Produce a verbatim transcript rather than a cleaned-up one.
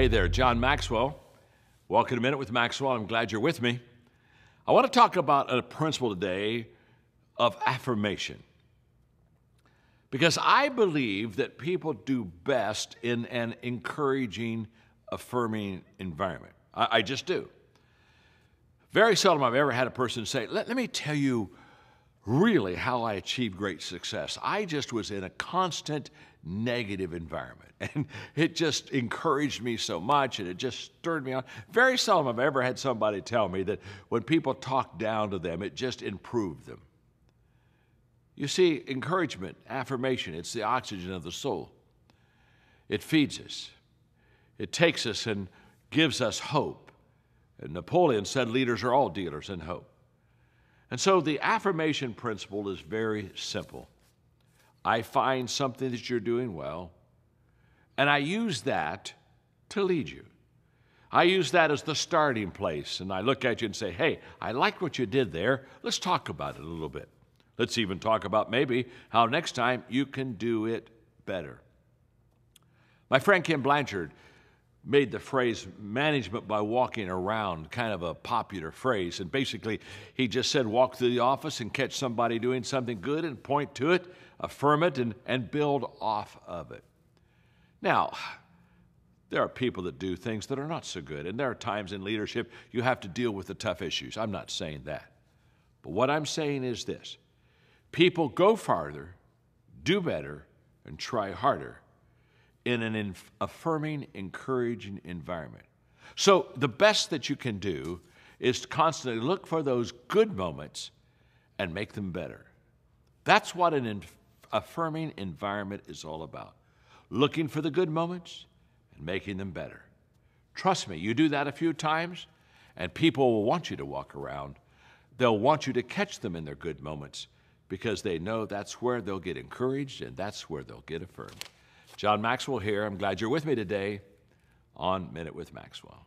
Hey there, John Maxwell. Welcome to Minute with Maxwell. I'm glad you're with me. I want to talk about a principle today of affirmation, because I believe that people do best in an encouraging, affirming environment. I, I just do. Very seldom I've ever had a person say, let, let me tell you really how I achieved great success. I just was in a constant negative environment, and it just encouraged me so much, and it just stirred me on. Very seldom I've ever had somebody tell me that when people talked down to them, it just improved them. You see, encouragement, affirmation, it's the oxygen of the soul. It feeds us. It takes us and gives us hope. And Napoleon said leaders are all dealers in hope. And so the affirmation principle is very simple. I find something that you're doing well, and I use that to lead you. I use that as the starting place, and I look at you and say, hey, I liked what you did there. Let's talk about it a little bit. Let's even talk about maybe how next time you can do it better. My friend Ken Blanchard made the phrase management by walking around kind of a popular phrase. And basically, he just said, walk through the office and catch somebody doing something good and point to it, affirm it, and, and build off of it. Now, there are people that do things that are not so good. And there are times in leadership you have to deal with the tough issues. I'm not saying that. But what I'm saying is this. People go farther, do better, and try harder in an affirming, encouraging environment. So the best that you can do is to constantly look for those good moments and make them better. That's what an affirming environment is all about. Looking for the good moments and making them better. Trust me, you do that a few times, and people will want you to walk around. They'll want you to catch them in their good moments, because they know that's where they'll get encouraged and that's where they'll get affirmed. John Maxwell here. I'm glad you're with me today on Minute with Maxwell.